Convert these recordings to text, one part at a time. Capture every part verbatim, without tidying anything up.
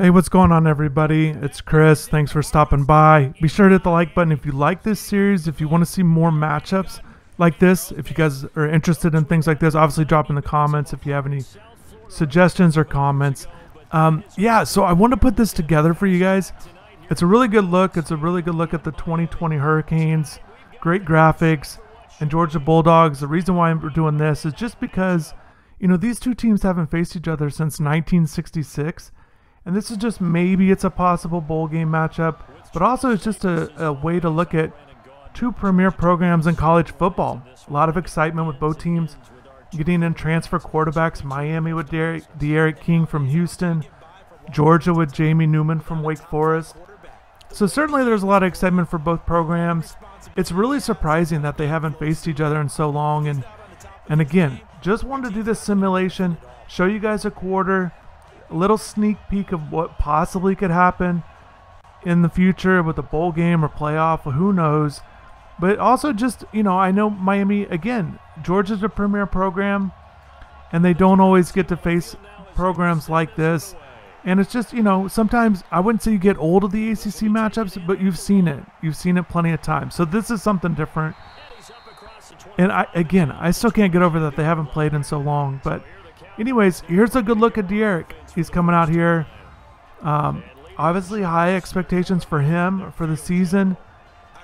Hey, what's going on, everybody? It's Chris. Thanks for stopping by. Be sure to hit the like button if you like this series, if you want to see more matchups like this, if you guys are interested in things like this. Obviously, drop in the comments if you have any suggestions or comments. Um, yeah, so I want to put this together for you guys. It's a really good look. It's a really good look at the twenty twenty Hurricanes. Great graphics. And Georgia Bulldogs. The reason why we're doing this is just because, you know, these two teams haven't faced each other since nineteen sixty-six. And this is just maybe it's a possible bowl game matchup, but also it's just a, a way to look at two premier programs in college football. A lot of excitement with both teams getting in transfer quarterbacks. Miami with D'Eriq King from Houston, Georgia with Jamie Newman from Wake Forest. So certainly there's a lot of excitement for both programs. It's really surprising that they haven't faced each other in so long. And, and again, just wanted to do this simulation, show you guys a quarter, little sneak peek of what possibly could happen in the future with a bowl game or playoff, who knows. But also just, you know, I know Miami, again, Georgia's a premier program, and they don't always get to face programs like this. And it's just, you know, sometimes I wouldn't say you get old of the A C C matchups, but you've seen it. You've seen it plenty of times. So this is something different. And I, again, I still can't get over that they haven't played in so long, but anyways, here's a good look at D'Eriq. He's coming out here. Um, obviously, high expectations for him for the season.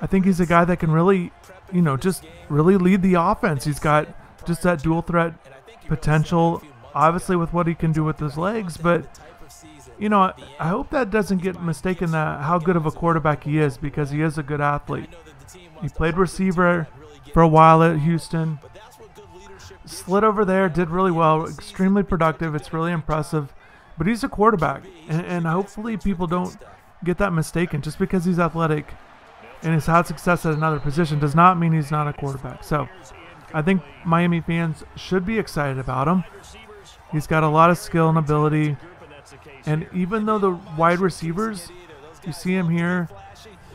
I think he's a guy that can really, you know, just really lead the offense. He's got just that dual threat potential, obviously, with what he can do with his legs. But, you know, I hope that doesn't get mistaken that how good of a quarterback he is, because he is a good athlete. He played receiver for a while at Houston. Slid over there, did really well, extremely productive. It's really impressive. But he's a quarterback, and, and hopefully people don't get that mistaken. Just because he's athletic and has had success at another position does not mean he's not a quarterback. So I think Miami fans should be excited about him. He's got a lot of skill and ability. And even though the wide receivers, you see him here,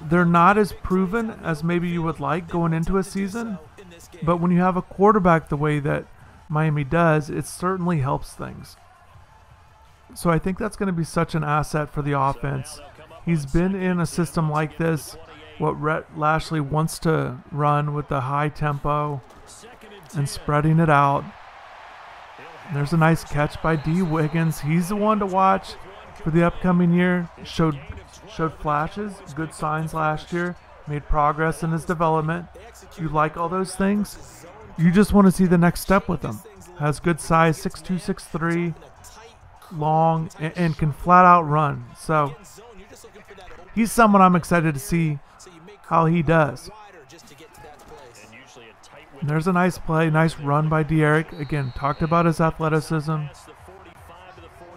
they're not as proven as maybe you would like going into a season. But when you have a quarterback the way that Miami does, it certainly helps things. So I think that's going to be such an asset for the offense. He's been in a system like this, what Rhett Lashley wants to run with the high tempo and spreading it out. And there's a nice catch by D. Wiggins. He's the one to watch for the upcoming year. Showed, showed flashes, good signs last year. Made progress in his development. You like all those things. You just want to see the next step with him. Has good size, six two, six three, long, and, and can flat out run. So he's someone I'm excited to see how he does. And there's a nice play, nice run by D'Eriq. Again, talked about his athleticism.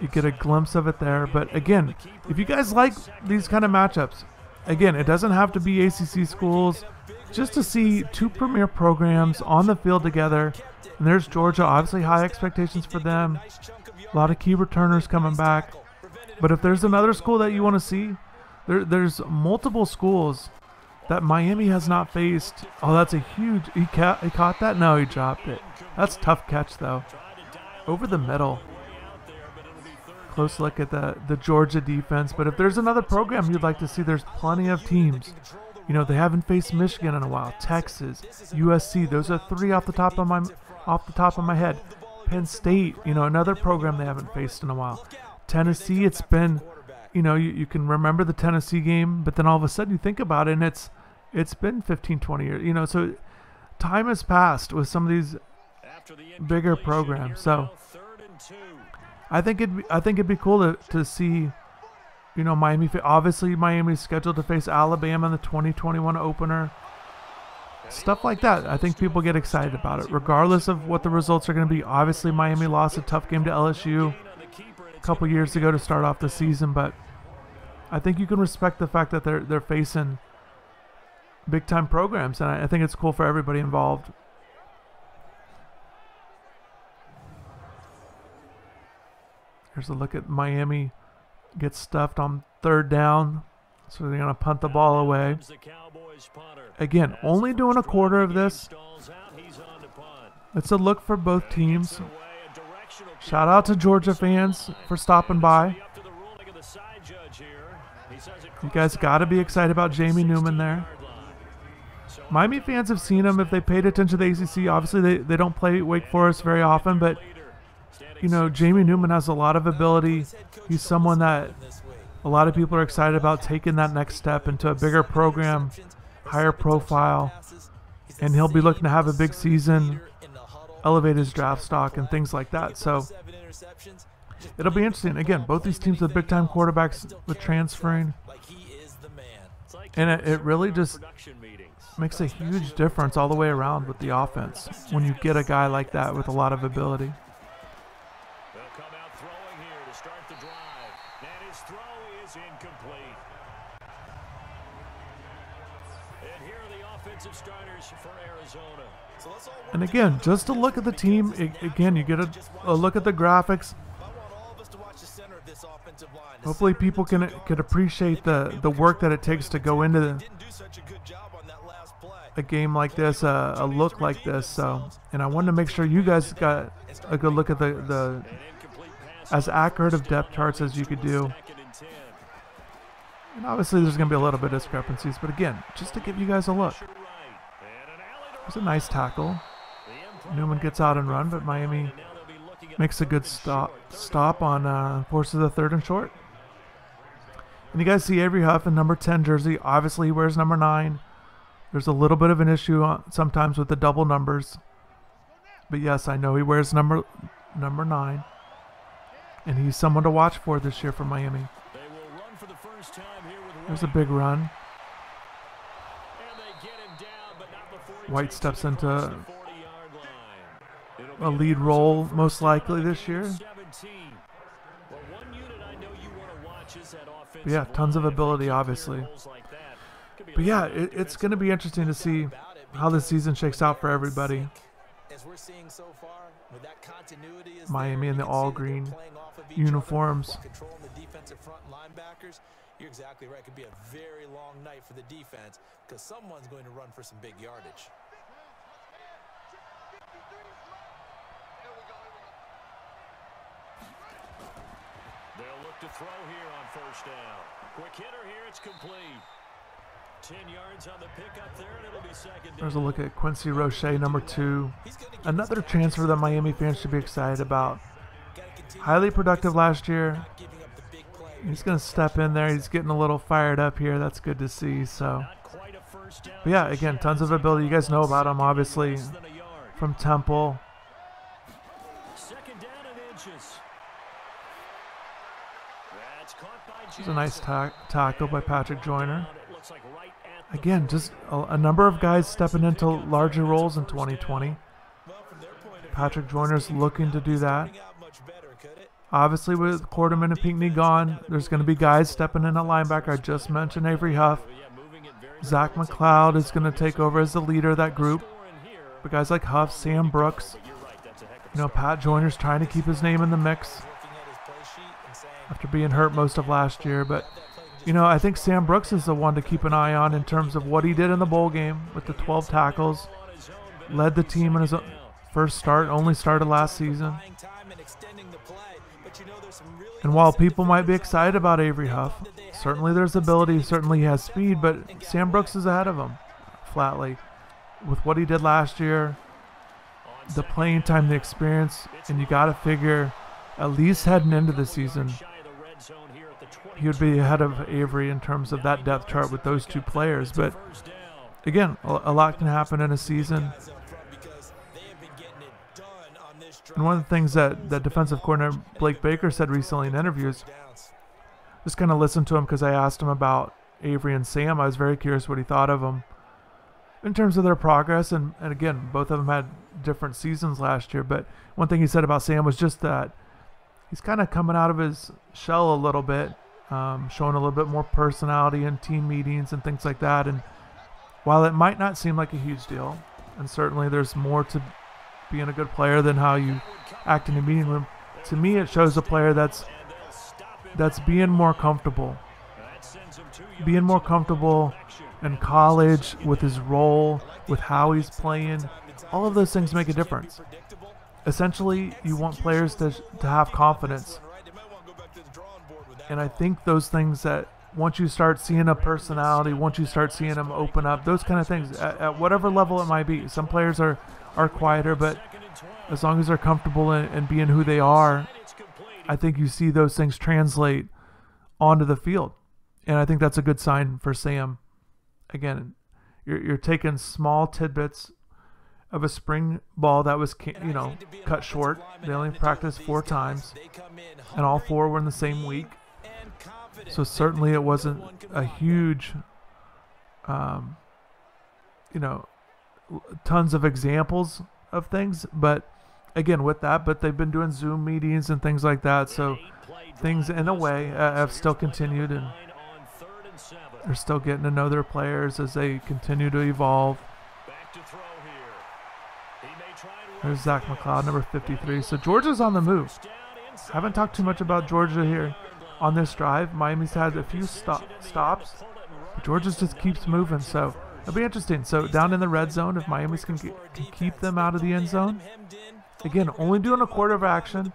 You get a glimpse of it there. But again, if you guys like these kind of matchups, again, it doesn't have to be A C C schools. Just to see two premier programs on the field together. And there's Georgia, obviously high expectations for them. A lot of key returners coming back. But if there's another school that you want to see, there, there's multiple schools that Miami has not faced. Oh, that's a huge, he, ca he caught that? No, he dropped it. That's a tough catch though. Over the middle. Close look at the, the Georgia defense. But if there's another program you'd like to see, there's plenty of teams. You know, they haven't faced Michigan in a while. Texas, U S C, those are three off the top of my off the top of my head. Penn State, you know, another program they haven't faced in a while. Tennessee, it's been, you know, you, you can remember the Tennessee game, but then all of a sudden you think about it and it's it's been fifteen, twenty years. You know, so time has passed with some of these bigger programs. So I think it'd be, I think it'd be cool to, to see, you know, Miami. Obviously, Miami's scheduled to face Alabama in the twenty twenty-one opener. Stuff like that. I think people get excited about it, regardless of what the results are going to be. Obviously, Miami lost a tough game to L S U a couple years ago to start off the season, but I think you can respect the fact that they're they're facing big-time programs, and I, I think it's cool for everybody involved. Here's a look at Miami gets stuffed on third down. So they're going to punt the ball away. Again, only doing a quarter of this. It's a look for both teams. Shout out to Georgia fans for stopping by. You guys got to be excited about Jamie Newman there. Miami fans have seen him if they paid attention to the A C C. Obviously, they, they don't play Wake Forest very often, but, you know, Jamie Newman has a lot of ability. He's someone that a lot of people are excited about taking that next step into a bigger program, higher profile, and he'll be looking to have a big season, elevate his draft stock, and things like that. So it'll be interesting. Again, both these teams with big-time quarterbacks with transferring, and it, it really just makes a huge difference all the way around with the offense when you get a guy like that with a lot of ability. And again, just to look at the team, again, you get a, a look at the graphics. Hopefully people can could appreciate the, the work that it takes to go into the, a game like this, a, a look like this. So, and I wanted to make sure you guys got a good look at the, the as accurate of depth charts as you could do. And obviously there's going to be a little bit of discrepancies, but again, just to give you guys a look. It was a nice tackle. Newman gets out and run, but Miami makes a good stop stop on uh, forces the third and short. And you guys see Avery Huff in number ten jersey. Obviously, he wears number nine. There's a little bit of an issue sometimes with the double numbers, but yes, I know he wears number number nine, and he's someone to watch for this year for Miami. There's a big run. White steps into a lead role most likely this year. But yeah, tons of ability, obviously. But yeah, it, it's going to be interesting to see how the season shakes out for everybody. Miami in the all-green uniforms. You're exactly right. It could be a very long night for the defense because someone's going to run for some big yardage. They'll look to throw here on first down. Quick hitter here. It's complete. Ten yards on the pickup there, and it'll be second down. There's a look at Quincy Roche, number two. Another transfer that Miami fans should be excited about. Highly productive last year. He's going to step in there. He's getting a little fired up here. That's good to see. So, but yeah, again, tons of ability. You guys know about him, obviously, from Temple. It's a nice tack tackle by Patrick Joyner. Again, just a, a number of guys stepping into larger roles in twenty twenty. Patrick Joyner's looking to do that. Obviously, with Quarterman and Pinckney gone, there's going to be guys stepping in at linebacker. I just mentioned Avery Huff. Zach McCloud is going to take over as the leader of that group. But guys like Huff, Sam Brooks, you know, Pat Joyner's trying to keep his name in the mix after being hurt most of last year. But, you know, I think Sam Brooks is the one to keep an eye on in terms of what he did in the bowl game with the twelve tackles. Led the team in his first start, only started last season. And while people might be excited about Avery Huff, certainly there's ability, certainly he has speed, but Sam Brooks is ahead of him, flatly. With what he did last year, the playing time, the experience, and you got to figure, at least heading into the season, he would be ahead of Avery in terms of that depth chart with those two players. But again, a lot can happen in a season. And one of the things that, that defensive coordinator Blake Baker said recently in interviews, just kind of listened to him because I asked him about Avery and Sam. I was very curious what he thought of them in terms of their progress. And, and again, both of them had different seasons last year. But one thing he said about Sam was just that he's kind of coming out of his shell a little bit, um, showing a little bit more personality in team meetings and things like that. And while it might not seem like a huge deal, and certainly there's more to being a good player than how you act in the meeting room, to me it shows a player that's that's being more comfortable being more comfortable in college with his role, with how he's playing. All of those things make a difference. Essentially, you want players to, to have confidence And I think those things that once you start seeing a personality, once you start seeing them open up, those kind of things, at, at whatever level it might be. Some players are, are quieter, but as long as they're comfortable in, in being who they are, I think you see those things translate onto the field. And I think that's a good sign for Sam. Again, you're, you're taking small tidbits of a spring ball that was, you know, cut short. They only practiced four times, and all four were in the same week. So certainly it wasn't a huge, um, you know, tons of examples of things. But again, with that, but they've been doing Zoom meetings and things like that. So things in a way uh, have still continued, and they're still getting to know their players as they continue to evolve. There's Zach McCloud, number fifty-three. So Georgia's on the move. I haven't talked too much about Georgia here on this drive. Miami's had a few stop, stops. Georgia's just keeps moving, so it'll be interesting. So down in the red zone, if Miami's can, get, can keep them out of the end zone. Again, only doing a quarter of action.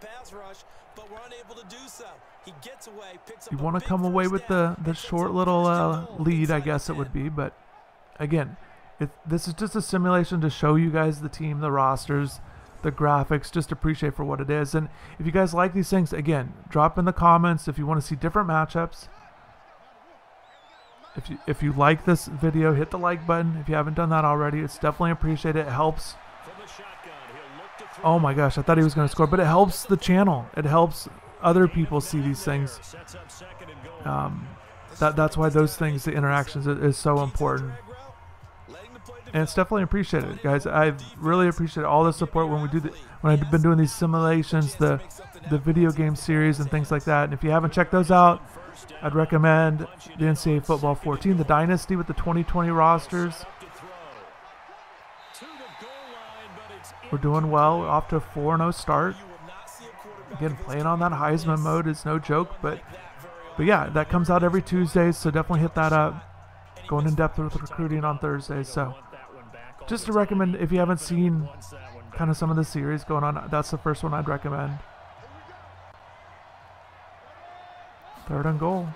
You want to come away with the, the short little uh, lead, I guess it would be, but again, It, this is just a simulation to show you guys the team, the rosters, the graphics, just appreciate for what it is. And if you guys like these things, again, drop in the comments if you want to see different matchups. If you, if you like this video, hit the like button. If you haven't done that already, it's definitely appreciated. It helps. Oh my gosh, I thought he was going to score, but it helps the channel. It helps other people see these things. Um, that, that's why those things, the interactions, is, is so important. And it's definitely appreciated, guys. I've really appreciated all the support when we do the, when I've been doing these simulations, the the video game series and things like that. And if you haven't checked those out, I'd recommend the N C double A Football fourteen, the Dynasty with the twenty twenty rosters. We're doing well. We're off to a four and oh start. Again, playing on that Heisman mode is no joke, but but yeah, that comes out every Tuesday, so definitely hit that up. Going in depth with recruiting on Thursday, so just to recommend, if you haven't seen kind of some of the series going on, that's the first one I'd recommend. Third and goal.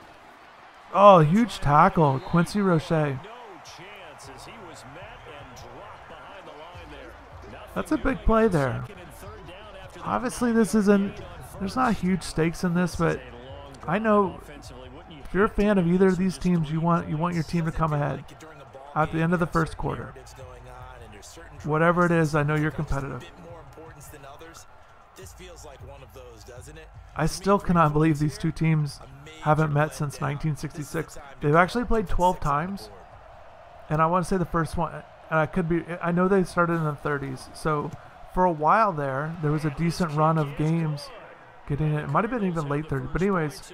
Oh, huge tackle, Quincy Roche. That's a big play there. Obviously, this isn't. There's not huge stakes in this, but I know. If you're a fan of either of these teams, you want you want your team to come ahead at the end of the first quarter. Whatever it is, I know you're competitive. I still cannot believe these two teams haven't met since nineteen sixty-six. They've actually played twelve times, and I want to say the first one, and I could be, I know they started in the thirties. So for a while there, there was a decent run of games. Getting it, it might have been even late thirties, but anyways,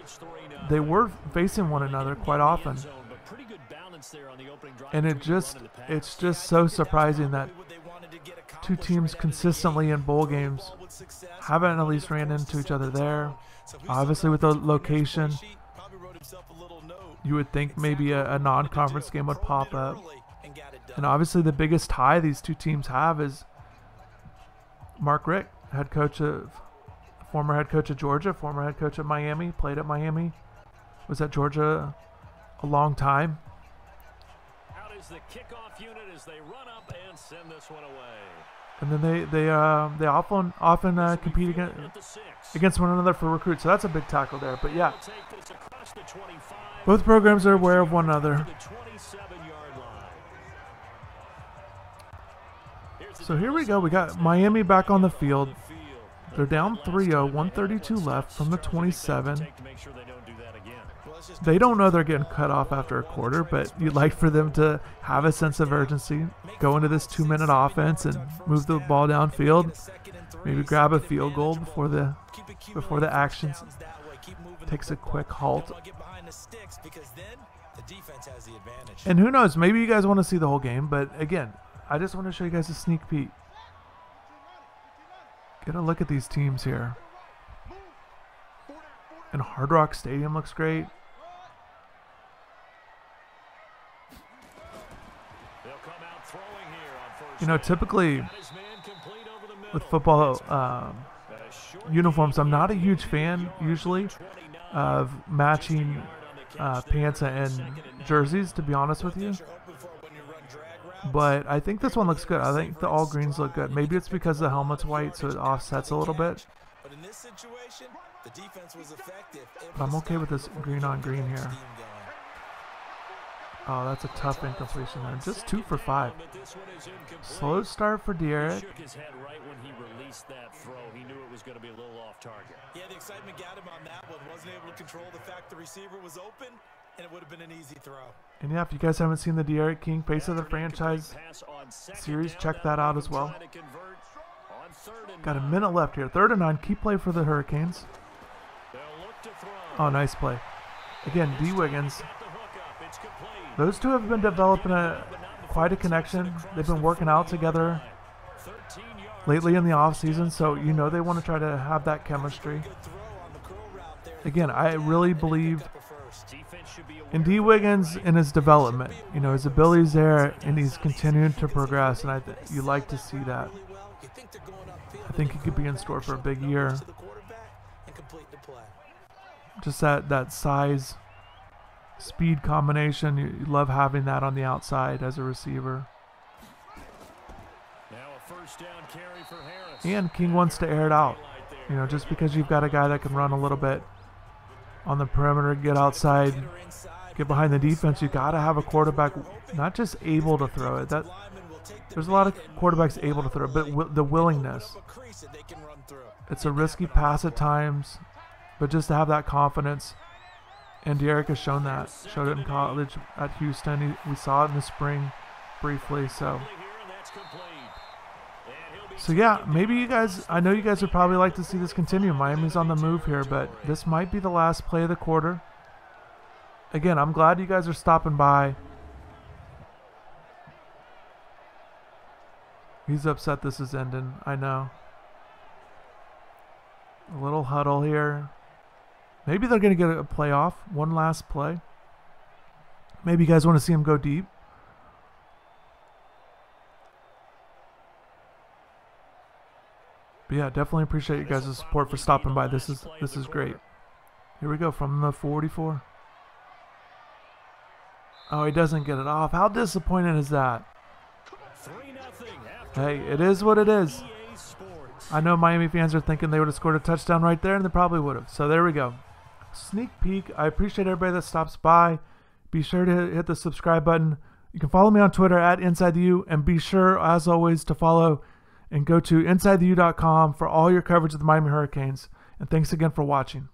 they were facing one another quite often, and it just—it's just so surprising that two teams consistently in bowl games haven't at least ran into each other there. Obviously, with the location, you would think maybe a, a non-conference game would pop up, and obviously, the biggest tie these two teams have is Mark Richt, head coach of. Former head coach of Georgia, former head coach of Miami, played at Miami, was at Georgia a long time. Out is the kickoff unit as they run up and send this one away. And then they they uh, they often often uh, compete against, against one another for recruits. So that's a big tackle there. But yeah, both programs are aware of one another. So here we go. We got Miami back on the field. They're down three oh, one thirty-two left from the twenty-seven. They don't know they're getting cut off after a quarter, but you'd like for them to have a sense of urgency, go into this two-minute offense and move the ball downfield, maybe grab a field goal before the before the action takes a quick halt. And who knows, maybe you guys want to see the whole game, but again, I just want to show you guys a sneak peek. Get a look at these teams here. And Hard Rock Stadium looks great. You know, typically with football um, uniforms, I'm not a huge fan usually, of matching uh, pants and jerseys, to be honest with you. But I think this one looks good. I think the all greens look good. Maybe it's because the helmet's white, so it offsets a little bit. But in this situation, the defense was effective. I'm okay with this green on green here. Oh, that's a tough incompletion there. Just two for five. Slow start for D'Eriq. Yeah, the excitement got him on that one. Wasn't able to control the fact the receiver was open, and it would have been an easy throw. And yeah, if you guys haven't seen the D'Eriq King Face of the Franchise series, check that out as well. Got a minute left here. Third and nine. Key play for the Hurricanes. Oh, nice play. Again, D. Wiggins. Those two have been developing a, quite a connection. They've been working out together lately in the offseason, so you know they want to try to have that chemistry. Again, I really believe in D. Wiggins and his development. You know, his ability's there, and he's continuing to progress, and I th you like to see that. I think he could be in store for a big year. Just that, that size, speed combination, you, you love having that on the outside as a receiver. Now a first down carry for Harris. And King wants to air it out. You know, just because you've got a guy that can run a little bit on the perimeter, get outside, get behind the defense, you got to have a quarterback not just able to throw it. That there's a lot of quarterbacks able to throw it, but w the willingness. It's a risky pass at times, but just to have that confidence. And D'Eriq has shown that. Showed it in college at Houston. He, we saw it in the spring briefly. So, so yeah, maybe you guys, I know you guys would probably like to see this continue. Miami's on the move here, but this might be the last play of the quarter. Again, I'm glad you guys are stopping by. He's upset this is ending, I know. A little huddle here. Maybe they're going to get a playoff. One last play. Maybe you guys want to see him go deep. But yeah, definitely appreciate you guys' support for stopping by. This is this is great. Here we go from the forty-four. Oh, he doesn't get it off. How disappointing is that? Hey, it is what it is. I know Miami fans are thinking they would have scored a touchdown right there, and they probably would have. So there we go. Sneak peek. I appreciate everybody that stops by. Be sure to hit the subscribe button. You can follow me on Twitter at InsideTheU, and be sure, as always, to follow and go to inside the U dot com for all your coverage of the Miami Hurricanes. And thanks again for watching.